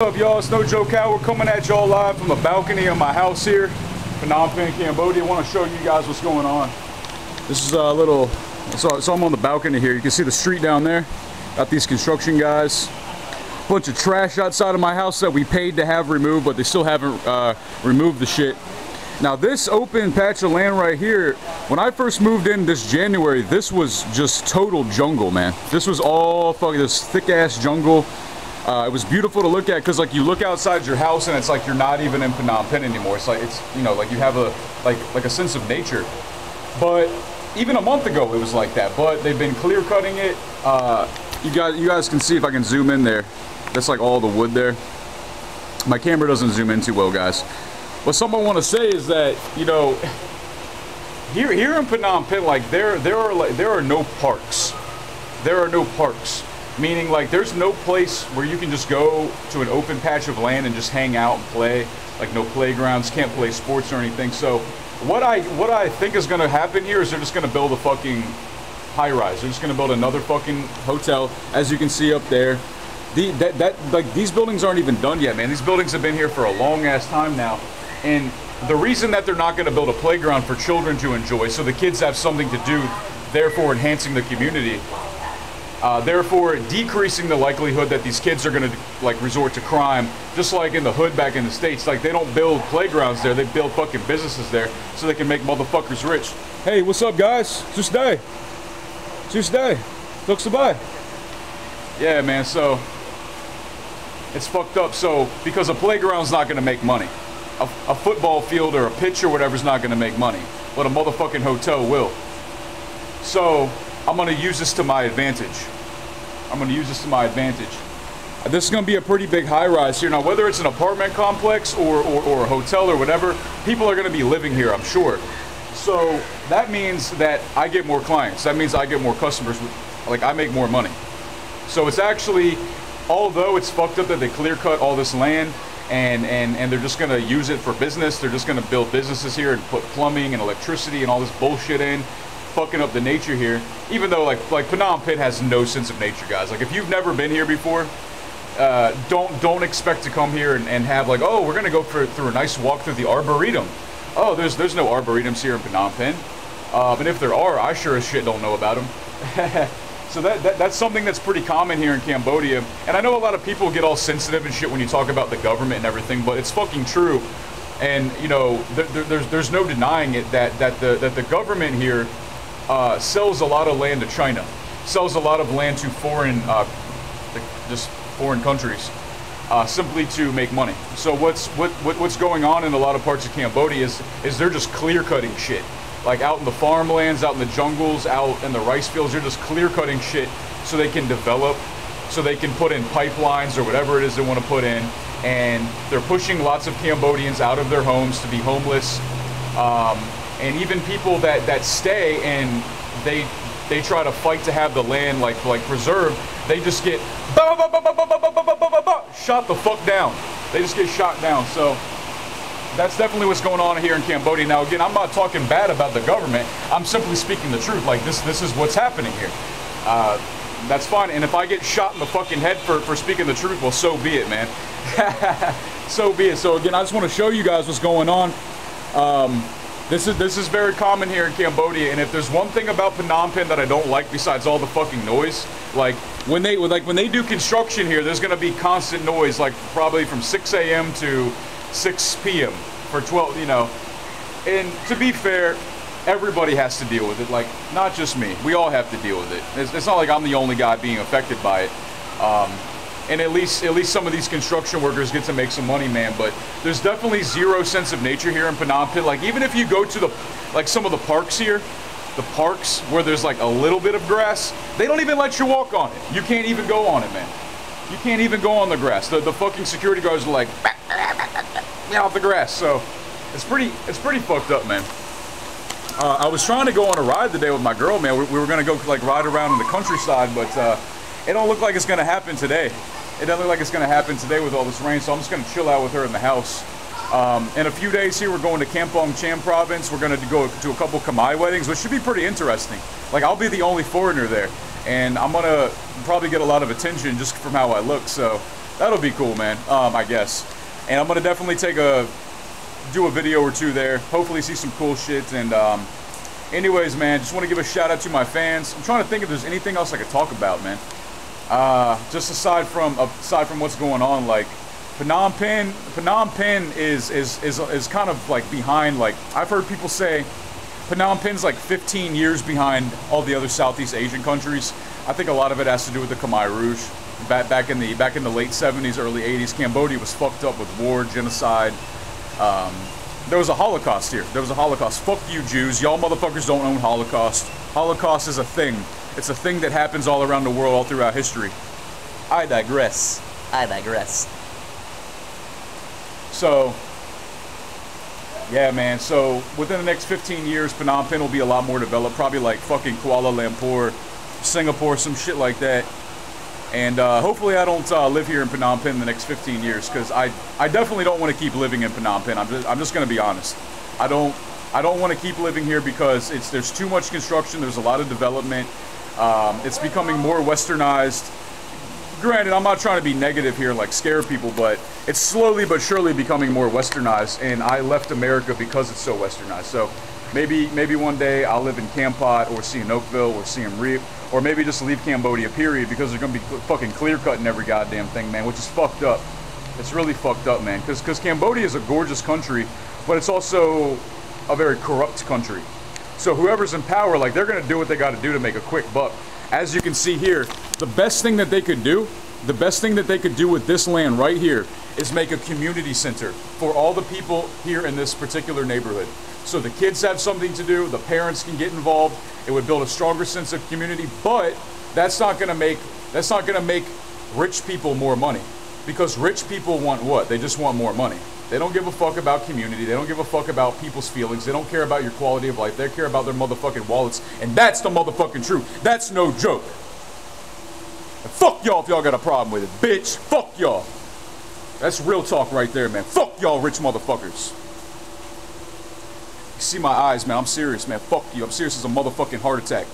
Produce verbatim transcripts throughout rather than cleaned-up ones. What's up, y'all? It's No Joke Howard coming at y'all live from the balcony of my house here, Phnom Penh, Cambodia. I want to show you guys what's going on. This is a little, so, so I'm on the balcony here. You can see the street down there. Got these construction guys. Bunch of trash outside of my house that we paid to have removed, but they still haven't uh, removed the shit. Now this open patch of land right here, when I first moved in this January, this was just total jungle, man. This was all fucking this thick ass jungle. Uh, it was beautiful to look at because, like, you look outside your house and it's like you're not even in Phnom Penh anymore. It's like it's you know like you have a like like a sense of nature. But even a month ago it was like that. But they've been clear cutting it. Uh, you guys, you guys can see if I can zoom in there. That's like all the wood there. My camera doesn't zoom in too well, guys. What someone want to say is that you know here here in Phnom Penh, like there there are like there are no parks. There are no parks. Meaning, like, there's no place where you can just go to an open patch of land and just hang out and play. Like, no playgrounds, can't play sports or anything. So, what I what I think is going to happen here is they're just going to build a fucking high-rise. They're just going to build another fucking hotel, as you can see up there. The, that, that, like, these buildings aren't even done yet, man. These buildings have been here for a long-ass time now. And the reason that they're not going to build a playground for children to enjoy, so the kids have something to do, therefore enhancing the community. Uh, therefore decreasing the likelihood that these kids are going to like resort to crime, just like in the hood back in the States. Like, they don't build playgrounds there, they build fucking businesses there so they can make motherfuckers rich. Hey, what's up, guys? Just day, just day, looks to buy. Yeah, man, so it's fucked up. So because a playground's not going to make money, a, a football field or a pitch or whatever's not going to make money, but a motherfucking hotel will. So I'm going to use this to my advantage. I'm going to use this to my advantage. This is going to be a pretty big high-rise here. Now, whether it's an apartment complex or, or, or a hotel or whatever, people are going to be living here, I'm sure. So that means that I get more clients. That means I get more customers. Like, I make more money. So it's actually, although it's fucked up that they clear-cut all this land, and, and, and they're just going to use it for business. They're just going to build businesses here and put plumbing and electricity and all this bullshit in, fucking up the nature here. Even though like like Phnom Penh has no sense of nature, guys. Like, if you've never been here before, uh, don't don't expect to come here and, and have like, oh, we're gonna go for, through a nice walk through the arboretum. Oh, there's there's no arboretums here in Phnom Penh. Uh, but if there are, I sure as shit don't know about them. So that, that that's something that's pretty common here in Cambodia. And I know a lot of people get all sensitive and shit when you talk about the government and everything, but it's fucking true. And you know, th th there's there's no denying it that that the that the government here. Uh, sells a lot of land to China, sells a lot of land to foreign, uh, just foreign countries, uh, simply to make money. So what's what, what what's going on in a lot of parts of Cambodia is is they're just clear cutting shit, like out in the farmlands, out in the jungles, out in the rice fields. They're just clear cutting shit so they can develop, so they can put in pipelines or whatever it is they want to put in, and they're pushing lots of Cambodians out of their homes to be homeless. Um, And even people that, that stay and they they try to fight to have the land like like preserved, they just get shot the fuck down. They just get shot down. So that's definitely what's going on here in Cambodia. Now again, I'm not talking bad about the government. I'm simply speaking the truth. Like, this this is what's happening here. Uh, that's fine. And if I get shot in the fucking head for, for speaking the truth, well, so be it, man. So be it. So again, I just want to show you guys what's going on. Um, This is this is very common here in Cambodia, and if there's one thing about Phnom Penh that I don't like, besides all the fucking noise, like when they like when they do construction here, there's gonna be constant noise, like probably from six A M to six P M for twelve, you know. And to be fair, everybody has to deal with it, like not just me. We all have to deal with it. It's, it's not like I'm the only guy being affected by it. Um, And at least, at least some of these construction workers get to make some money, man. But there's definitely zero sense of nature here in Phnom Penh. Like, even if you go to the, like some of the parks here, the parks where there's like a little bit of grass, they don't even let you walk on it. You can't even go on it, man. You can't even go on the grass. The, the fucking security guards are like, get off the grass. So it's pretty, it's pretty fucked up, man. Uh, I was trying to go on a ride today with my girl, man. We, we were gonna go like ride around in the countryside, but uh, it don't look like it's gonna happen today. It doesn't look like it's going to happen today with all this rain, so I'm just going to chill out with her in the house. Um, in a few days here, we're going to Kampong Cham Province. We're going to go to a couple Khmer weddings, which should be pretty interesting. Like, I'll be the only foreigner there, and I'm going to probably get a lot of attention just from how I look, so that'll be cool, man. Um, I guess. And I'm gonna definitely take a do a video or two there. Hopefully, see some cool shit. And um, anyways, man, just want to give a shout out to my fans. I'm trying to think if there's anything else I could talk about, man. Uh, just aside from aside from what's going on, like Phnom Penh. Phnom Penh is is is is kind of like behind. Like I've heard people say, Phnom Penh's like fifteen years behind all the other Southeast Asian countries. I think a lot of it has to do with the Khmer Rouge. Back back in the back in the late seventies, early eighties, Cambodia was fucked up with war, genocide. Um, there was a Holocaust here. There was a Holocaust. Fuck you, Jews. Y'all motherfuckers don't own Holocaust. Holocaust is a thing. It's a thing that happens all around the world, all throughout history. I digress. I digress. So, yeah, man. So, within the next fifteen years, Phnom Penh will be a lot more developed. Probably like fucking Kuala Lumpur, Singapore, some shit like that. And uh, hopefully I don't uh, live here in Phnom Penh in the next fifteen years, because I I definitely don't want to keep living in Phnom Penh. I'm just I'm just gonna be honest. I don't I don't want to keep living here because it's there's too much construction. There's a lot of development. Um, it's becoming more westernized. Granted, I'm not trying to be negative here, like scare people, but it's slowly but surely becoming more westernized. And I left America because it's so westernized. So maybe maybe one day I'll live in Kampot or Sihanoukville or Siem Reap. Or maybe just leave Cambodia, period, because they're going to be fucking clear-cutting every goddamn thing, man, which is fucked up. It's really fucked up, man, because because Cambodia is a gorgeous country, but it's also a very corrupt country. So whoever's in power, like, they're going to do what they got to do to make a quick buck. As you can see here, the best thing that they could do, the best thing that they could do with this land right here is make a community center for all the people here in this particular neighborhood. So the kids have something to do, the parents can get involved. It would build a stronger sense of community, but that's not gonna make that's not gonna make rich people more money, because rich people want what? They just want more money. They don't give a fuck about community. They don't give a fuck about people's feelings. They don't care about your quality of life. They care about their motherfucking wallets, and that's the motherfucking truth. That's no joke. And fuck y'all if y'all got a problem with it, bitch. Fuck y'all. That's real talk right there, man. Fuck y'all, rich motherfuckers. You see my eyes, man. I'm serious, man. Fuck you. I'm serious as a motherfucking heart attack.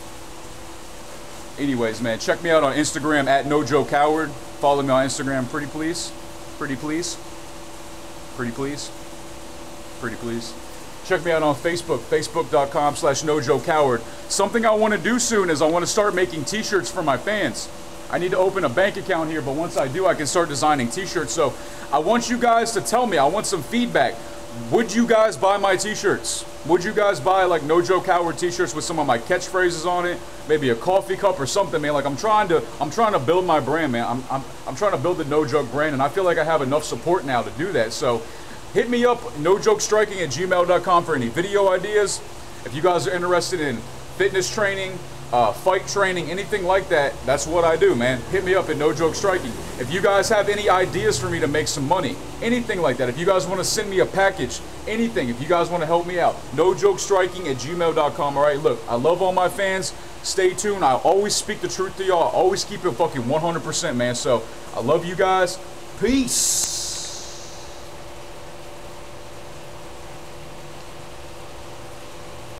Anyways, man, check me out on Instagram at No Joke Howard. Follow me on Instagram, pretty please. Pretty please. Pretty please. Pretty please. Check me out on Facebook, facebook.com slash No Joke Howard. Something I want to do soon is I want to start making t-shirts for my fans. I need to open a bank account here, but once I do, I can start designing t-shirts. So I want you guys to tell me. I want some feedback. Would you guys buy my t-shirts? Would you guys buy like No Joke Howard t-shirts with some of my catchphrases on it? Maybe a coffee cup or something, man. Like I'm trying to, I'm trying to build my brand, man. I'm, I'm, I'm trying to build the No Joke brand, and I feel like I have enough support now to do that. So, hit me up, NoJokeStriking at gmail dot com for any video ideas. If you guys are interested in fitness training, uh, fight training, anything like that, that's what I do, man. Hit me up at NoJokeStriking. If you guys have any ideas for me to make some money, anything like that, if you guys want to send me a package, anything, if you guys want to help me out, NoJokeStriking at gmail dot com. All right, look, I love all my fans. Stay tuned. I always speak the truth to y'all. Always keep it fucking one hundred percent, man. So I love you guys. Peace.